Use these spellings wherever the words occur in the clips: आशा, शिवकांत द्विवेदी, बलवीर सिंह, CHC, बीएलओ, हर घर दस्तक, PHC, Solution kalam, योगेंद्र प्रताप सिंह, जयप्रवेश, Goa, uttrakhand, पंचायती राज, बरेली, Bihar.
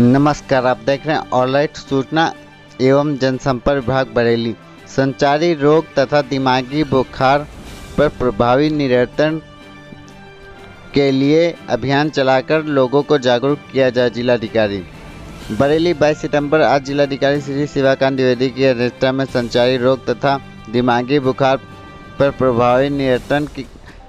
नमस्कार, आप देख रहे हैं ऑलराइट सूचना एवं जनसंपर्क विभाग बरेली। संचारी रोग तथा दिमागी बुखार पर प्रभावी नियंत्रण के लिए अभियान चलाकर लोगों को जागरूक किया जाए। जिलाधिकारी बरेली 22 सितंबर आज जिलाधिकारी श्री शिवकांत द्विवेदी की अध्यक्षता में संचारी रोग तथा दिमागी बुखार पर प्रभावी नियंत्रण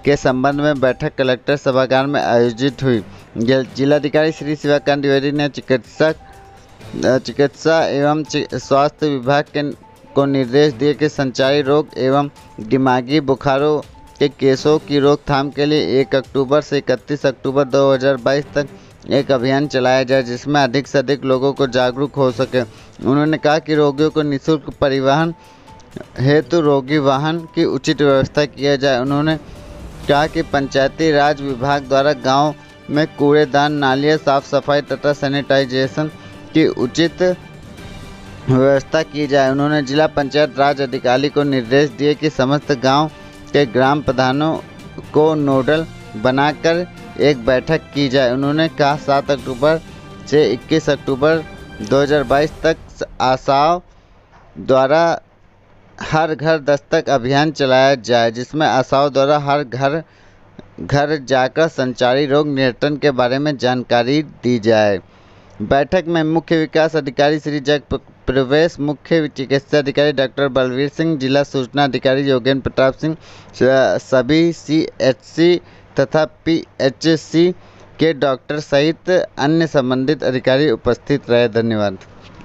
के संबंध में बैठक कलेक्टर सभागार में आयोजित हुई। जिलाधिकारी श्री शिवकांत द्विवेदी ने चिकित्सा एवं स्वास्थ्य विभाग को निर्देश दिए कि संचारी रोग एवं दिमागी बुखारों के केसों की रोकथाम के लिए 1 अक्टूबर से 31 अक्टूबर 2022 तक एक अभियान चलाया जाए, जिसमें अधिक से अधिक लोगों को जागरूक हो सके। उन्होंने कहा कि रोगियों को निःशुल्क परिवहन हेतु रोगी वाहन की उचित व्यवस्था किया जाए। उन्होंने कहा कि पंचायती राज विभाग द्वारा गाँव में कूड़ेदान, नालियाँ, साफ सफाई तथा सैनिटाइजेशन की उचित व्यवस्था की जाए। उन्होंने जिला पंचायत राज अधिकारी को निर्देश दिए कि समस्त गांव के ग्राम प्रधानों को नोडल बनाकर एक बैठक की जाए। उन्होंने कहा 7 अक्टूबर से 21 अक्टूबर 2022 तक आशाओं द्वारा हर घर दस्तक अभियान चलाया जाए, जिसमें आशाओं द्वारा हर घर जाकर संचारी रोग नियंत्रण के बारे में जानकारी दी जाए। बैठक में मुख्य विकास अधिकारी श्री जयप्रवेश, मुख्य चिकित्सा अधिकारी डॉक्टर बलवीर सिंह, जिला सूचना अधिकारी योगेंद्र प्रताप सिंह, सभी CHC तथा PHC के डॉक्टर सहित अन्य संबंधित अधिकारी उपस्थित रहे। धन्यवाद।